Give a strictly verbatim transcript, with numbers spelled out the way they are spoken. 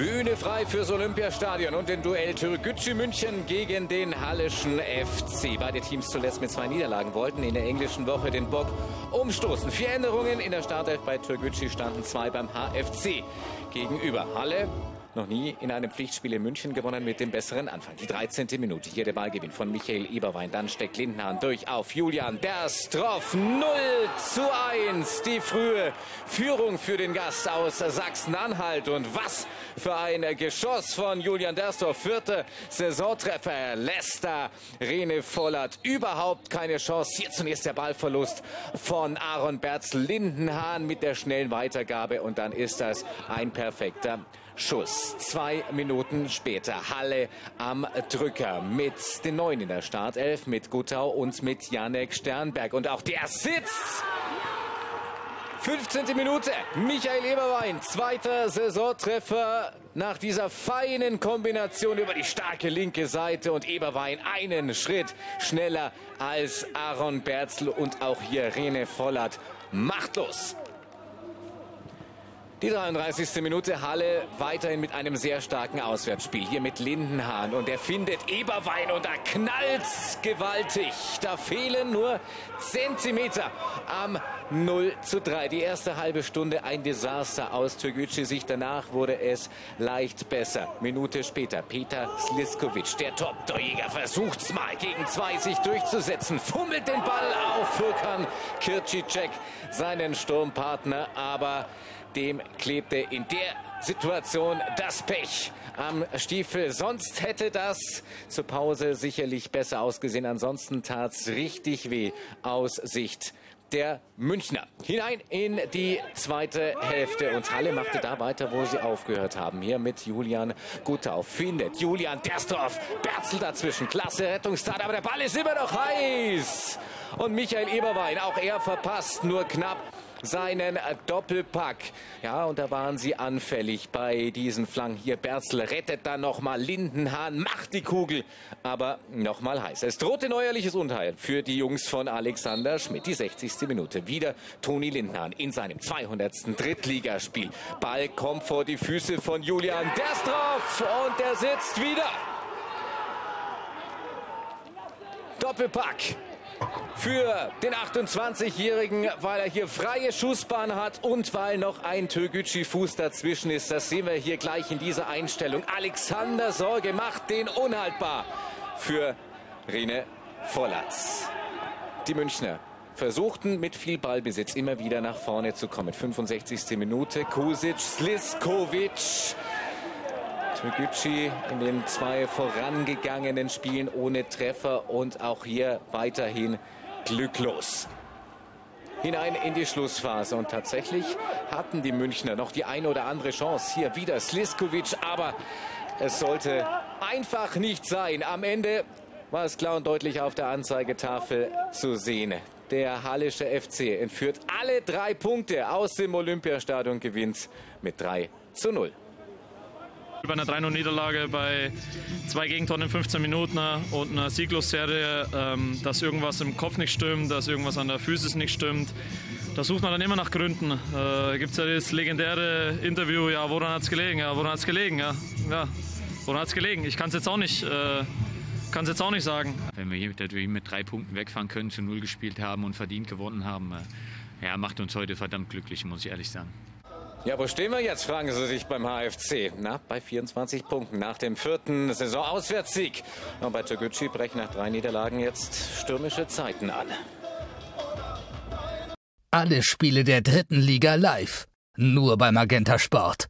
Bühne frei fürs Olympiastadion und im Duell Türkgücü München gegen den Halleschen F C. Beide Teams zuletzt mit zwei Niederlagen wollten in der englischen Woche den Bock umstoßen. Vier Änderungen in der Startelf bei Türkgücü, standen zwei beim H F C gegenüber. Halle noch nie in einem Pflichtspiel in München gewonnen, mit dem besseren Anfang. Die dreizehnte Minute, hier der Ballgewinn von Michael Eberwein. Dann steckt Lindenhahn durch auf Julian Derstroff. null zu eins. Die frühe Führung für den Gast aus Sachsen-Anhalt. Und was für ein Geschoss von Julian Derstroff. Vierter Saisontreffer. Lässt da Rene Vollert überhaupt keine Chance. Hier zunächst der Ballverlust von Aaron Berzel. Lindenhahn mit der schnellen Weitergabe. Und dann ist das ein perfekter Schuss. Zwei Minuten später Halle am Drücker mit den Neuen in der Startelf, mit Guttau und mit Janek Sternberg. Und auch der sitzt. fünfzehnte Minute, Michael Eberwein, zweiter Saisontreffer nach dieser feinen Kombination über die starke linke Seite. Und Eberwein einen Schritt schneller als Aaron Berzel. Und auch hier René Vollath machtlos. Die dreiunddreißigste Minute, Halle weiterhin mit einem sehr starken Auswärtsspiel. Hier mit Lindenhahn, und er findet Eberwein und da knallt's gewaltig. Da fehlen nur Zentimeter am null zu drei. Die erste halbe Stunde ein Desaster aus Türkgücü Sicht. Danach wurde es leicht besser. Minute später Peter Sliskovic, der Top-Torjäger, versucht's mal gegen zwei sich durchzusetzen. Fummelt den Ball auf Furkan Kircicek, seinen Sturmpartner, aber dem klebte in der Situation das Pech am Stiefel. Sonst hätte das zur Pause sicherlich besser ausgesehen. Ansonsten tat es richtig weh aus Sicht der Münchner. Hinein in die zweite Hälfte. Und Halle machte da weiter, wo sie aufgehört haben. Hier mit Julian Guttau. Findet Julian Derstroff. Berzel dazwischen. Klasse Rettungstat. Aber der Ball ist immer noch heiß. Und Michael Eberwein, auch er verpasst nur knapp seinen Doppelpack. Ja, und da waren sie anfällig bei diesen Flanken. Hier Berzel rettet dann nochmal Lindenhahn, macht die Kugel, aber nochmal heiß. Es drohte neuerliches Unheil für die Jungs von Alexander Schmidt. Die sechzigste Minute, wieder Toni Lindenhahn in seinem zweihundertsten Drittligaspiel. Ball kommt vor die Füße von Julian Derstroff und er sitzt wieder. Doppelpack für den achtundzwanzigjährigen, weil er hier freie Schussbahn hat und weil noch ein Türkgücü-Fuß dazwischen ist. Das sehen wir hier gleich in dieser Einstellung. Alexander Sorge macht den unhaltbar für Rene Vollath. Die Münchner versuchten mit viel Ballbesitz immer wieder nach vorne zu kommen. fünfundsechzigste Minute, Kusic, Sliskovic. Türkgücü in den zwei vorangegangenen Spielen ohne Treffer und auch hier weiterhin glücklos. Hinein in die Schlussphase, und tatsächlich hatten die Münchner noch die ein oder andere Chance. Hier wieder Sliskovic, aber es sollte einfach nicht sein. Am Ende war es klar und deutlich auf der Anzeigetafel zu sehen. Der Hallescher F C entführt alle drei Punkte aus dem Olympiastadion, gewinnt mit drei zu null. Bei einer drei null-Niederlage, bei zwei Gegentoren in fünfzehn Minuten und einer Sieglosserie, ähm, dass irgendwas im Kopf nicht stimmt, dass irgendwas an der Physis nicht stimmt. Da sucht man dann immer nach Gründen. Äh, Gibt es ja das legendäre Interview, ja, woran hat es gelegen? Ja, woran hat es gelegen? Ja, ja, woran hat es gelegen? Ich kann es jetzt auch nicht. Äh, Kann es jetzt auch nicht sagen. Wenn wir hier natürlich mit drei Punkten wegfahren können, zu null gespielt haben und verdient gewonnen haben, äh, ja, macht uns heute verdammt glücklich, muss ich ehrlich sagen. Ja, wo stehen wir jetzt, fragen Sie sich beim H F C. Na, bei vierundzwanzig Punkten nach dem vierten Saisonauswärtssieg. Und bei Türkgücü brechen nach drei Niederlagen jetzt stürmische Zeiten an. Alle Spiele der dritten Liga live. Nur bei Magenta Sport.